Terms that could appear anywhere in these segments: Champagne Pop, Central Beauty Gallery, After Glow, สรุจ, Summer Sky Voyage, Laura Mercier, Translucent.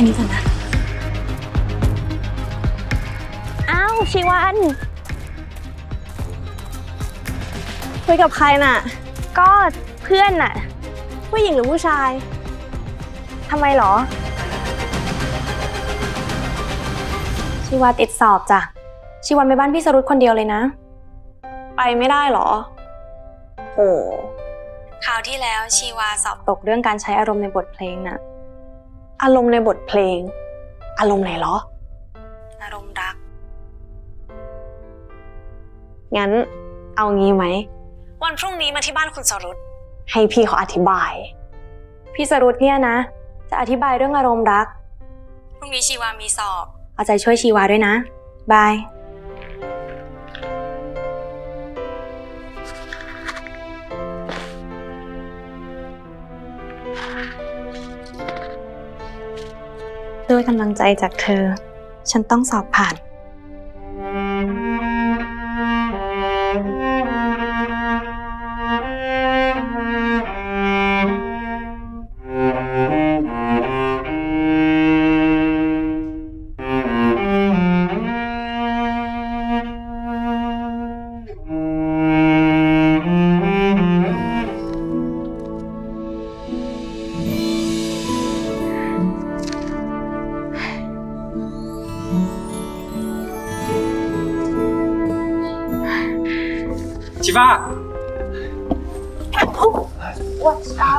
ค่นี้ก่อนนะอ้าวชีวันคุยกับใครน่ะก็เพื่อนน่ะผู้หญิงหรือผู้ชายทำไมหรอชีวาติดสอบจ้ะชีวันไปบ้านพี่สรุตคนเดียวเลยนะไปไม่ได้หรอโอ้คราวที่แล้วชีวาสอบตกเรื่องการใช้อารมณ์ในบทเพลงน่ะอารมณ์ในบทเพลงอารมณ์ไหนหรออารมณ์รักงั้นเอางี้ไหมวันพรุ่งนี้มาที่บ้านคุณสรุตให้พี่เขาอธิบายพี่สรุตเนี่ยนะจะอธิบายเรื่องอารมณ์รักพรุ่งนี้ชีวามีสอบเอาใจช่วยชีวาด้วยนะบายด้วยกำลังใจจากเธอฉันต้องสอบผ่านชิวาว่าช้า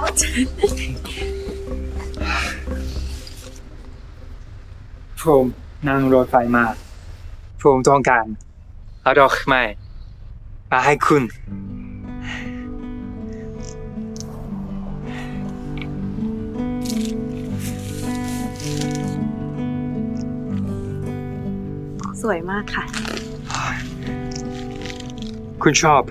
ผมนั่งรถไฟมาผมต้องการเอาดอกไม้มาให้คุณสวยมากค่ะคุณชอบ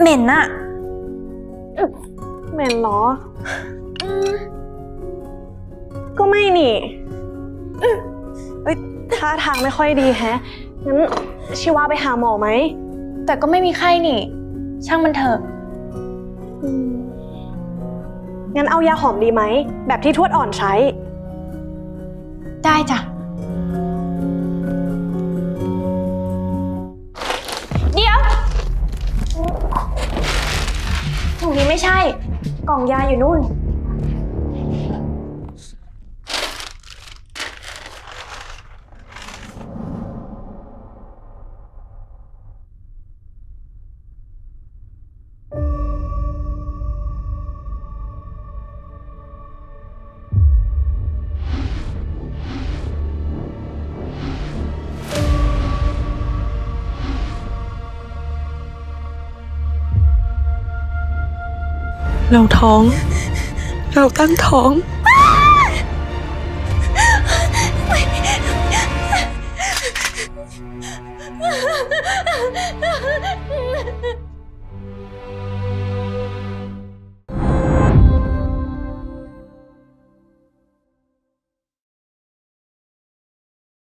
เหม็นอะเหม็นหรอก็ไม่นี่เอ้ยท่าทางไม่ค่อยดีแฮะงั้นชีวาไปหาหมอไหมแต่ก็ไม่มีไข้นี่ช่างมันเถอะงั้นเอายาหอมดีไหมแบบที่ทวดอ่อนใช้ได้จ้ะเดี๋ยวถุงนี้ไม่ใช่กล่องยาอยู่นู่นเราท้องเราตั้งท้อง